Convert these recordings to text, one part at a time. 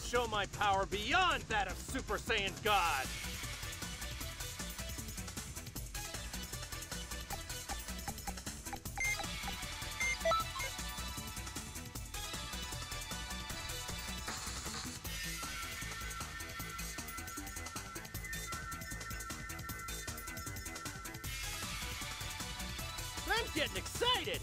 I'll show my power beyond that of Super Saiyan God! I'm getting excited!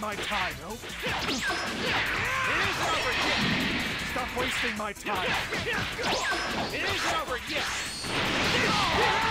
My time, oh. Stop wasting my time. It isn't over yet. What?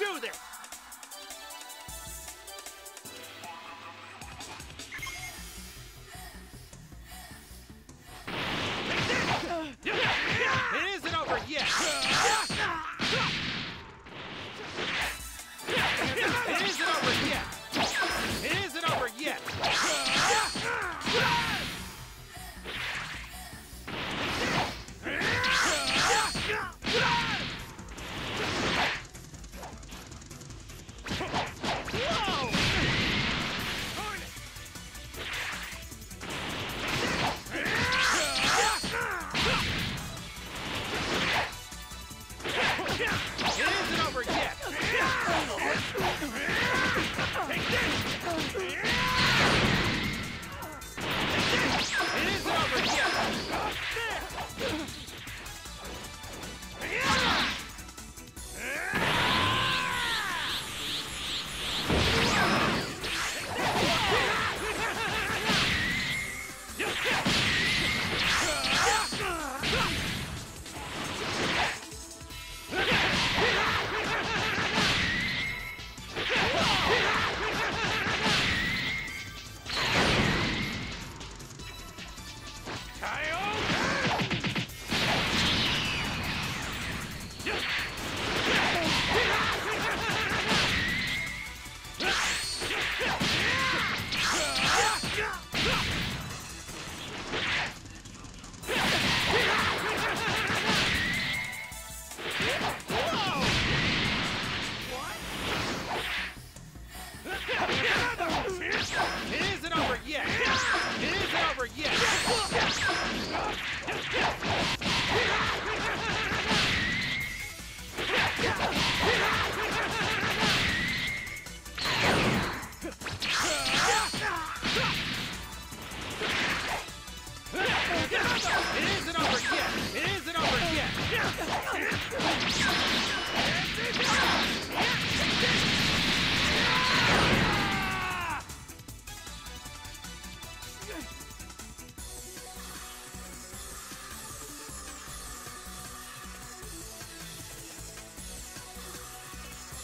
do this! It isn't over yet! It isn't over yet! It isn't over yet!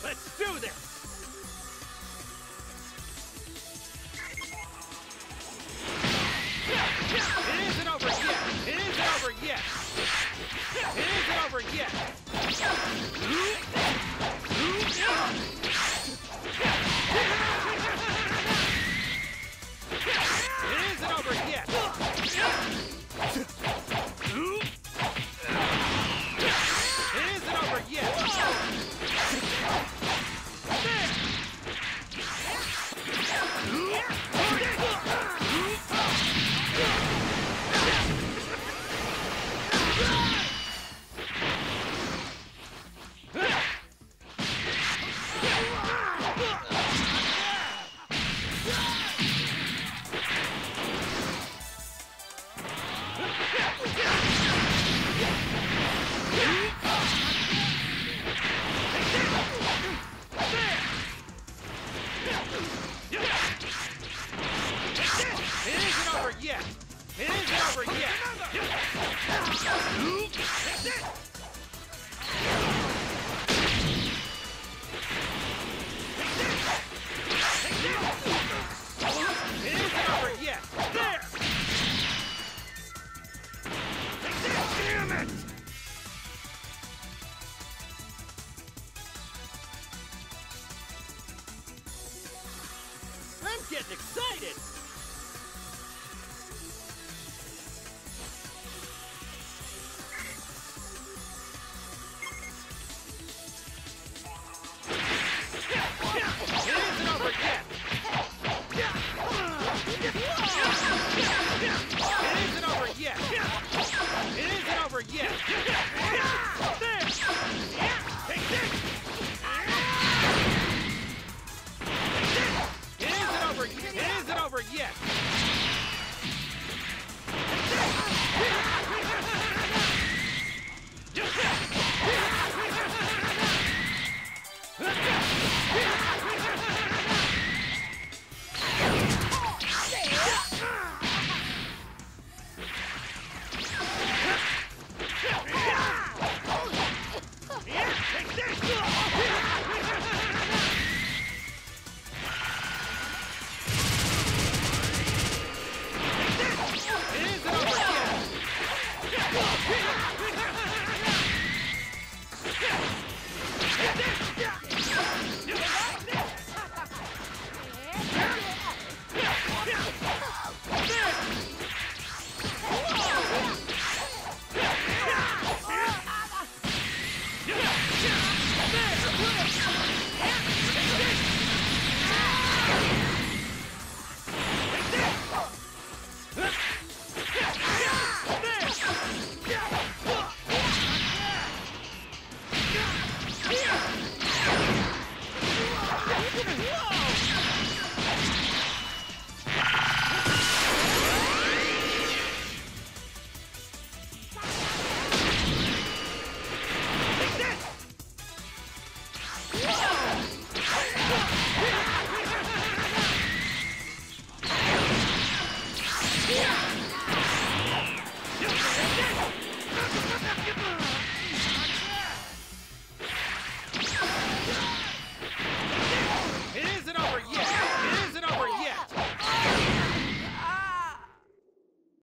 Let's do this! It isn't over yet! It isn't over yet! It isn't over yet! It isn't over yet! It isn't over yet! Getting excited! Yeah!